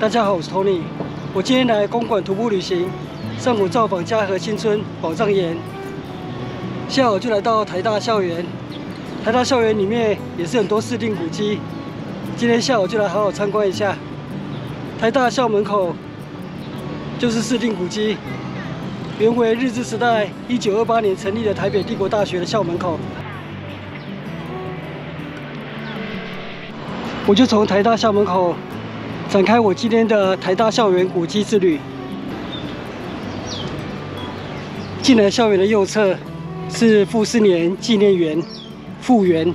大家好，我是 Tony。我今天来公馆徒步旅行，上午造访嘉禾新村、宝藏岩，下午就来到台大校园。台大校园里面也是很多市定古迹，今天下午就来好好参观一下。台大校门口就是市定古迹，原为日治时代1928年成立的台北帝国大学的校门口。 我就从台大校门口展开我今天的台大校园古迹之旅。进来校园的右侧是傅斯年纪念园，傅园，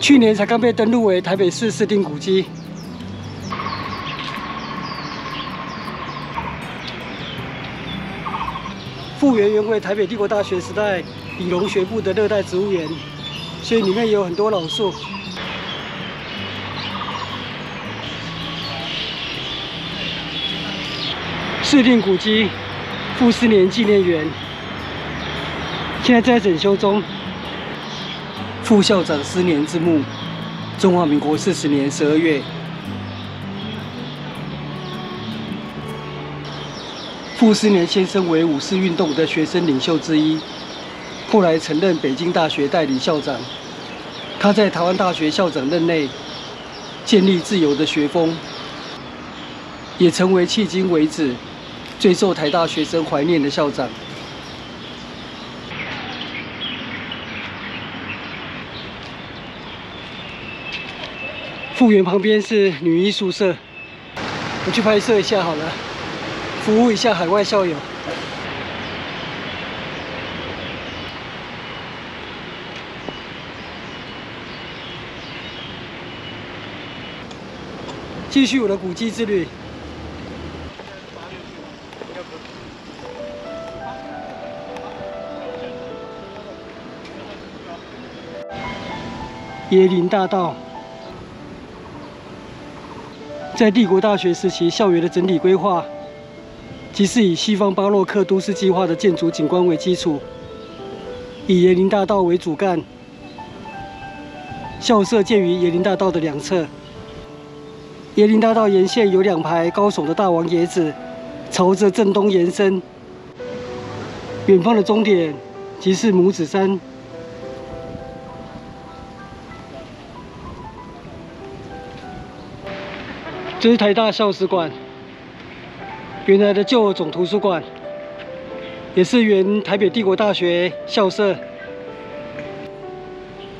去年才刚被登录为台北市市定古迹。傅园原为台北帝国大学时代理农学部的热带植物园，所以里面也有很多老树。 市定古迹傅斯年纪念园现在正在整修中。副校长施年之墓，中华民国40年12月。傅斯年先生为五四运动的学生领袖之一，后来曾任北京大学代理校长。他在台湾大学校长任内建立自由的学风，也成为迄今为止 最受台大学生怀念的校长。复原旁边是女医宿舍，我去拍摄一下好了，服务一下海外校友。继续我的古迹之旅。 椰林大道，在帝国大学时期，校园的整体规划即是以西方巴洛克都市计划的建筑景观为基础，以椰林大道为主干，校舍建于椰林大道的两侧。椰林大道沿线有2排高耸的大王椰子，朝着正东延伸，远方的终点即是拇指山。 这是台大校史馆，原来的旧总图书馆，也是原台北帝国大学校舍。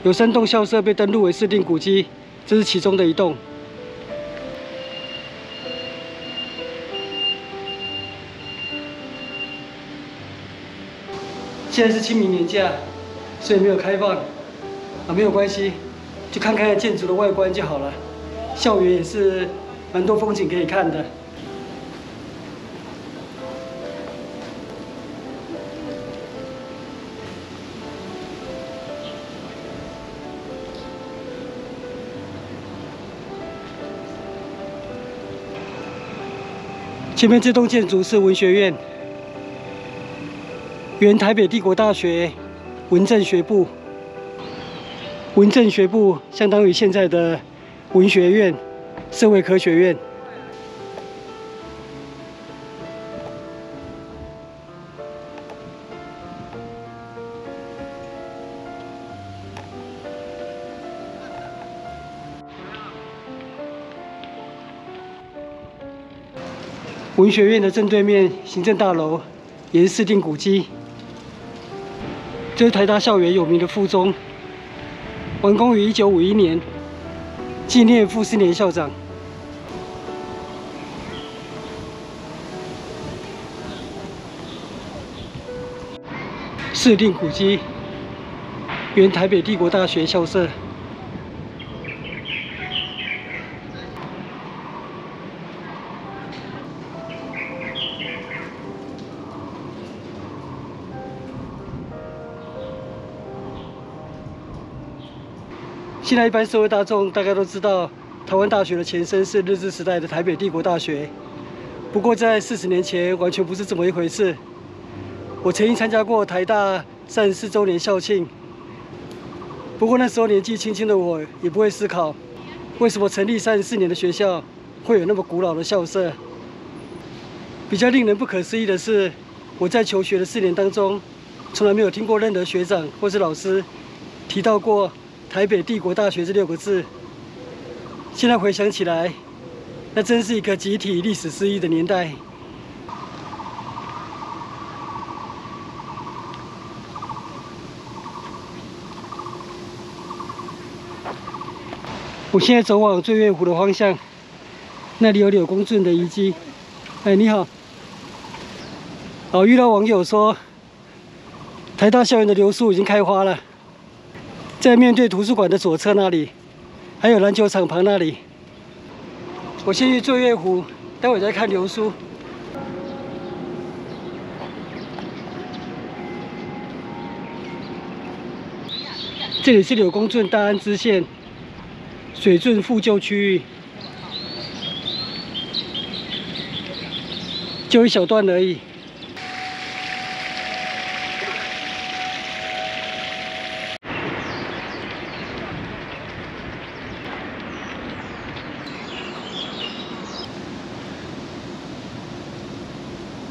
有3栋校舍被登录为市定古迹，这是其中的一栋。现在是清明年假，所以没有开放，没有关系，就看看建筑的外观就好了。校园也是 蛮多风景可以看的。前面这栋建筑是文学院，原台北帝国大学文政学部。文政学部相当于现在的文学院、 社会科学院，文学院的正对面，行政大楼也是市定古迹。这是台大校园有名的附中，完工于1951年，纪念傅斯年校长。 市定古迹，原台北帝国大学校舍。现在一般社会大众大概都知道，台湾大学的前身是日治时代的台北帝国大学。不过在40年前，完全不是这么一回事。 我曾经参加过台大34周年校庆，不过那时候年纪轻轻的我，也不会思考，为什么成立34年的学校，会有那么古老的校舍。比较令人不可思议的是，我在求学的4年当中，从来没有听过任何学长或是老师提到过台北帝国大学这6个字。现在回想起来，那真是一个集体历史失忆的年代。 我现在走往醉月湖的方向，那里有柳公圳的遗迹。哎，你好！哦，遇到网友说，台大校园的柳树已经开花了，在面对图书馆的左侧那里，还有篮球场旁那里。我先去醉月湖，待会再看柳树。 这里是柳公圳大安支线水圳复旧区域，就一小段而已。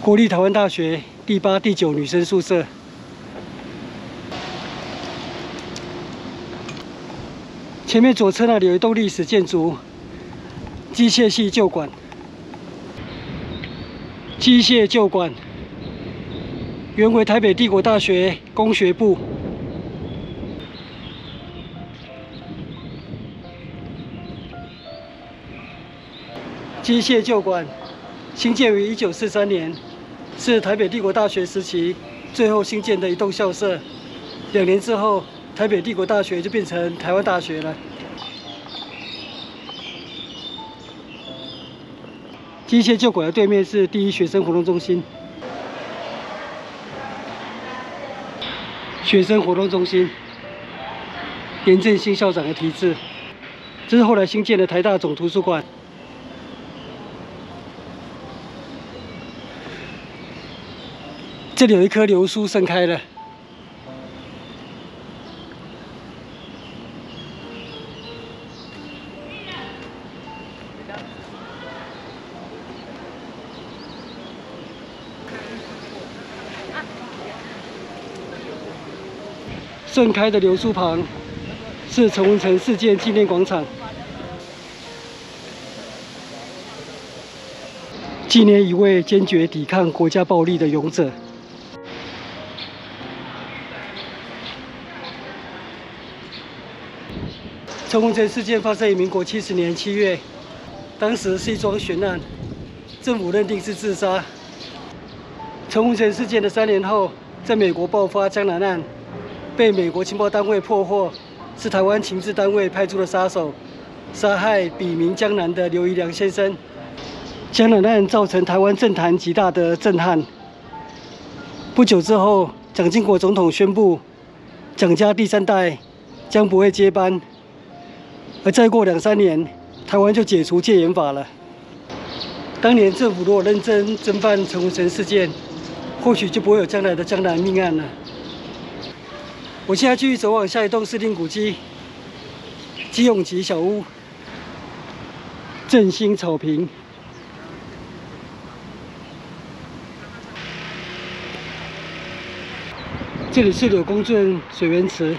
国立台湾大学第8、第9女生宿舍。 前面左侧那里有一栋历史建筑，机械系旧馆。机械旧馆原为台北帝国大学工学部。机械旧馆兴建于1943年，是台北帝国大学时期最后兴建的一栋校舍。2年之后， 台北帝国大学就变成台湾大学了。机械旧馆的对面是第1学生活动中心。学生活动中心，严正兴校长的题字，这是后来新建的台大总图书馆。这里有一棵柳树盛开了。 盛开的柳树旁是陈文成事件纪念广场，纪念一位坚决抵抗国家暴力的勇者。陈文成事件发生于民国70年7月，当时是一桩悬案，政府认定是自杀。陈文成事件的3年后，在美国爆发江南案。 被美国情报单位破获，是台湾情治单位派出的杀手，杀害笔名江南的刘宜良先生。江南案造成台湾政坛极大的震撼。不久之后，蒋经国总统宣布，蒋家第3代将不会接班。而再过2、3年，台湾就解除戒严法了。当年政府如果认真侦办陈文成事件，或许就不会有将来的江南命案了。 我现在继续走往下一栋市定古迹——基永吉小屋、振兴草坪。这里是柳公圳水源池，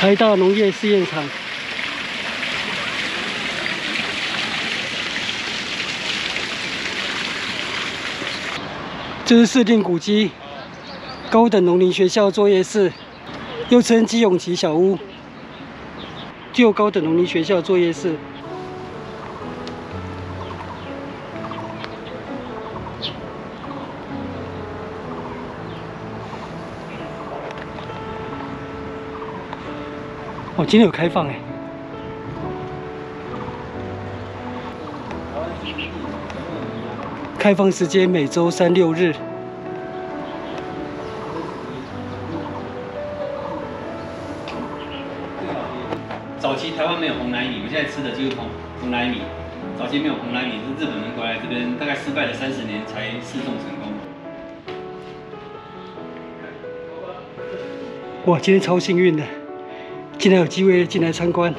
台大农业试验场。 这是市定古迹高等农林学校作业室，又称基永吉小屋，旧高等农林学校作业室。哦，今天有开放哎。 开放时间每周3、6日。早期台湾没有蓬莱米，我们现在吃的就是蓬莱米。早期没有蓬莱米，是日本人过来这边，大概失败了30年才试种成功。哇，今天超幸运的，竟然有机会进来参观。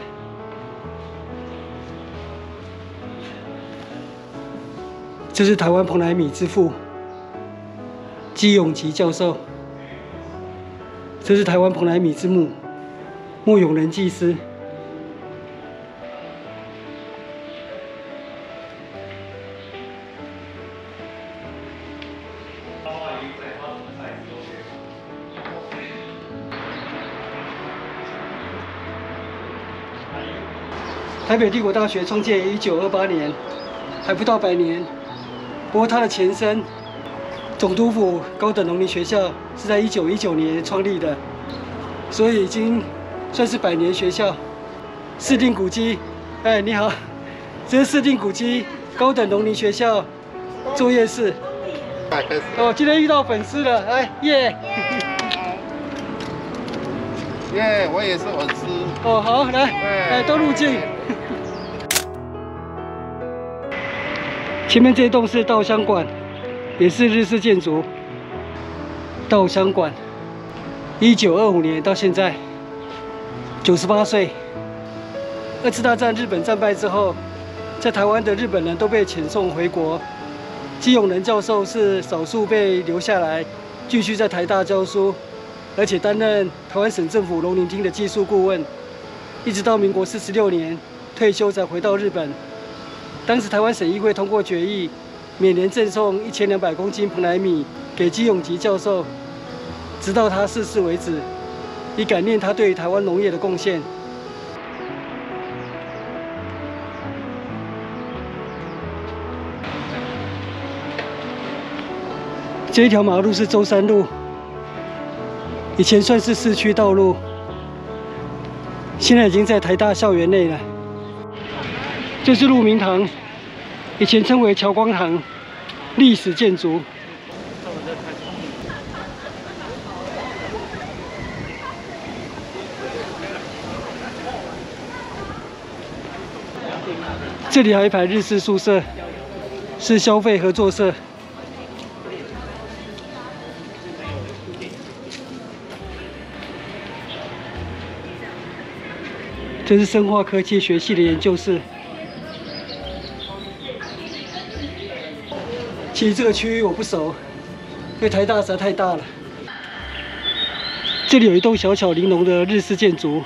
这是台湾蓬莱米之父姬永吉教授，这是台湾蓬莱米之母莫永仁技师。 台北帝国大学创建于1928年，还不到100年。不过它的前身总督府高等农林学校是在1919年创立的，所以已经算是100年学校。市定古迹，哎，你好，这是市定古迹高等农林学校作业室。哦，今天遇到粉丝了，哎耶！耶，我也是粉丝。哦，好，来，来都入境。 前面这栋是稻香馆，也是日式建筑。稻香馆，1925年到现在，98岁。二次大战日本战败之后，在台湾的日本人都被遣送回国，姬永仁教授是少数被留下来，继续在台大教书，而且担任台湾省政府农林厅的技术顾问，一直到民国46年退休才回到日本。 当时台湾省议会通过决议，每年赠送1200公斤蓬莱米给姬永吉教授，直到他逝世为止，以感念他对于台湾农业的贡献。这一条马路是舟山路，以前算是市区道路，现在已经在台大校园内了。 这是鹿鸣堂，以前称为侨光堂，历史建筑。这里还有一排日式宿舍，是消费合作社。这是生化科技学系的研究室。 其实这个区域我不熟，因为台大实在太大了。这里有一栋小巧玲珑的日式建筑，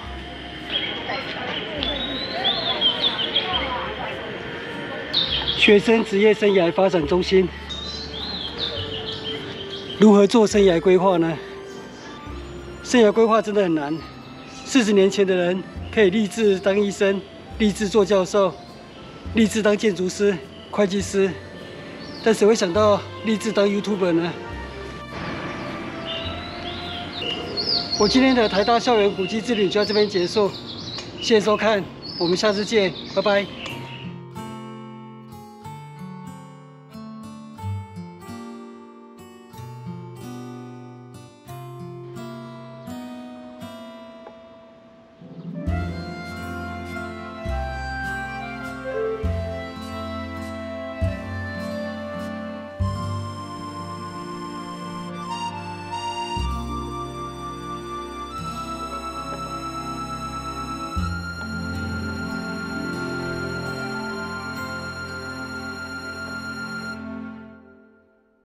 学生职业生涯发展中心。如何做生涯规划呢？生涯规划真的很难。40年前的人可以立志当医生，立志做教授，立志当建筑师、会计师。 但谁会想到立志当 YouTuber 呢？我今天的台大校园古迹之旅就到这边结束，谢谢收看，我们下次见，拜拜。